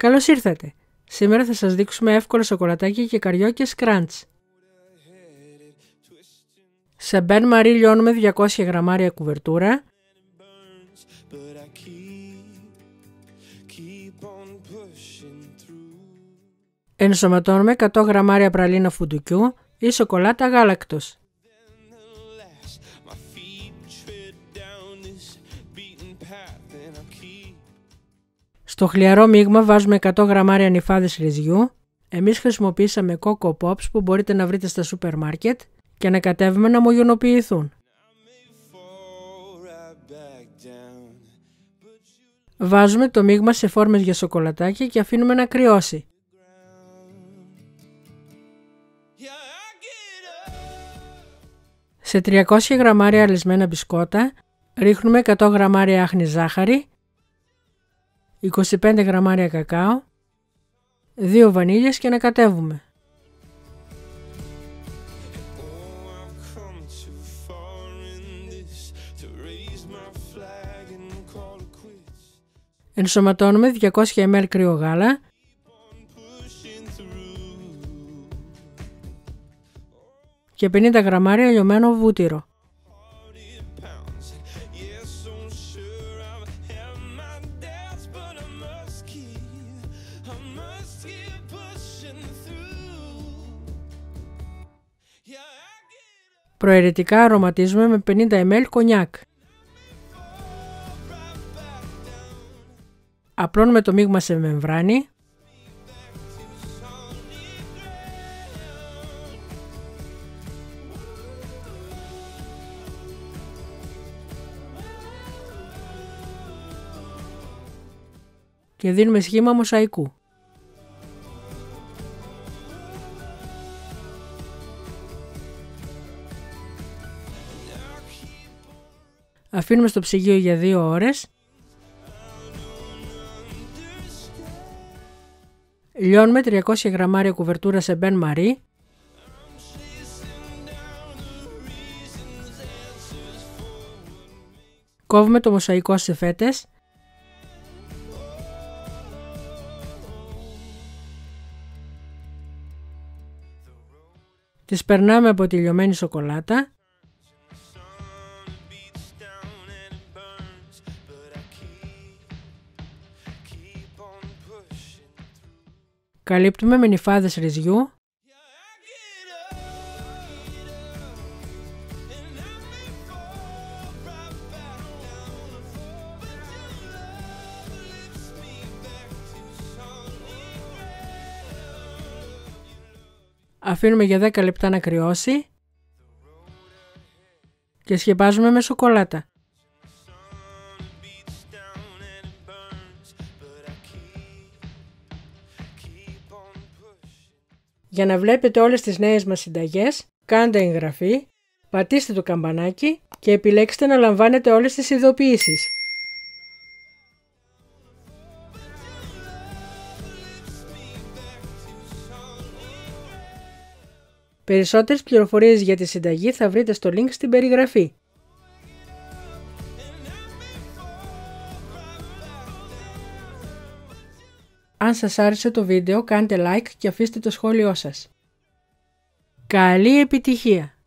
Καλώς ήρθατε! Σήμερα θα σας δείξουμε εύκολα σοκολατάκια και καριόκες Crunch. Σε μπεν μαρί λιώνουμε 200 γραμμάρια κουβερτούρα. Ενσωματώνουμε 100 γραμμάρια πραλίνα φουντουκιού ή σοκολάτα γάλακτος. Στο χλιαρό μείγμα βάζουμε 100 γραμμάρια νιφάδες ρυζιού. Εμείς χρησιμοποίησαμε Coco Pops που μπορείτε να βρείτε στα σούπερ μάρκετ και ανακατεύουμε να μογιονοποιηθούν. Βάζουμε το μείγμα σε φόρμες για σοκολατάκια και αφήνουμε να κρυώσει. Σε 300 γραμμάρια αλυσμένα μπισκότα ρίχνουμε 100 γραμμάρια άχνη ζάχαρη, 25 γραμμάρια κακάο, 2 βανίλιες και ανακατεύουμε. Ενσωματώνουμε 200 ml κρύο γάλα. Και 50 γραμμάρια λιωμένο βούτυρο. Προαιρετικά αρωματίζουμε με 50 ml κονιάκ. Απλώνουμε το μείγμα σε μεμβράνη. Και δίνουμε σχήμα μοσαϊκού. Αφήνουμε στο ψυγείο για 2 ώρες. Λιώνουμε 300 γραμμάρια κουβερτούρα σε μπεν μαρί. Κόβουμε το μοσαϊκό σε φέτες. Τις περνάμε από τη λιωμένη σοκολάτα. Καλύπτουμε με νιφάδες ρυζιού. Αφήνουμε για 10 λεπτά να κρυώσει και σκεπάζουμε με σοκολάτα. Για να βλέπετε όλες τις νέες μας συνταγές, κάντε εγγραφή, πατήστε το καμπανάκι και επιλέξτε να λαμβάνετε όλες τις ειδοποιήσεις. Περισσότερες πληροφορίες για τη συνταγή θα βρείτε στο link στην περιγραφή. Αν σας άρεσε το βίντεο, κάντε like και αφήστε το σχόλιο σας. Καλή επιτυχία!